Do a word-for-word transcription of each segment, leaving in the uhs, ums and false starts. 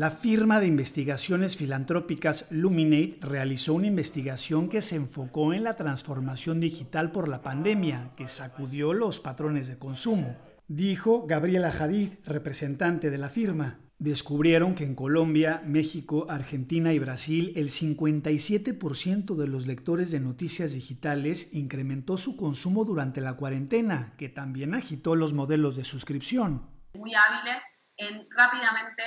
La firma de investigaciones filantrópicas Luminate realizó una investigación que se enfocó en la transformación digital por la pandemia, que sacudió los patrones de consumo, dijo Gabriela Jadid, representante de la firma. Descubrieron que en Colombia, México, Argentina y Brasil el cincuenta y siete por ciento de los lectores de noticias digitales incrementó su consumo durante la cuarentena, que también agitó los modelos de suscripción. Muy hábiles en rápidamente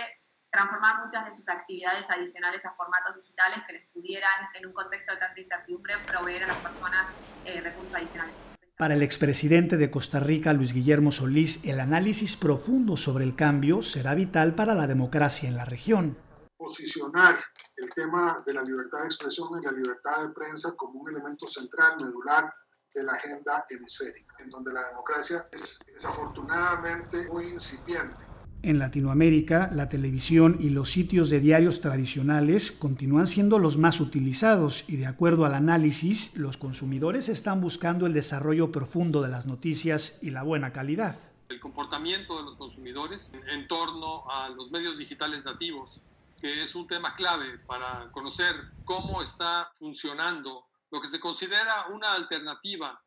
transformar muchas de sus actividades adicionales a formatos digitales que les pudieran, en un contexto de tanta incertidumbre, proveer a las personas eh, recursos adicionales. Para el expresidente de Costa Rica, Luis Guillermo Solís, el análisis profundo sobre el cambio será vital para la democracia en la región. Posicionar el tema de la libertad de expresión y la libertad de prensa como un elemento central, medular de la agenda hemisférica, en donde la democracia es desafortunadamente muy incipiente. En Latinoamérica, la televisión y los sitios de diarios tradicionales continúan siendo los más utilizados y, de acuerdo al análisis, los consumidores están buscando el desarrollo profundo de las noticias y la buena calidad. El comportamiento de los consumidores en torno a los medios digitales nativos, que es un tema clave para conocer cómo está funcionando lo que se considera una alternativa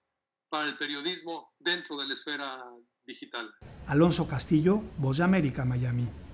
para el periodismo dentro de la esfera digital. Alonso Castillo, Voz de América, Miami.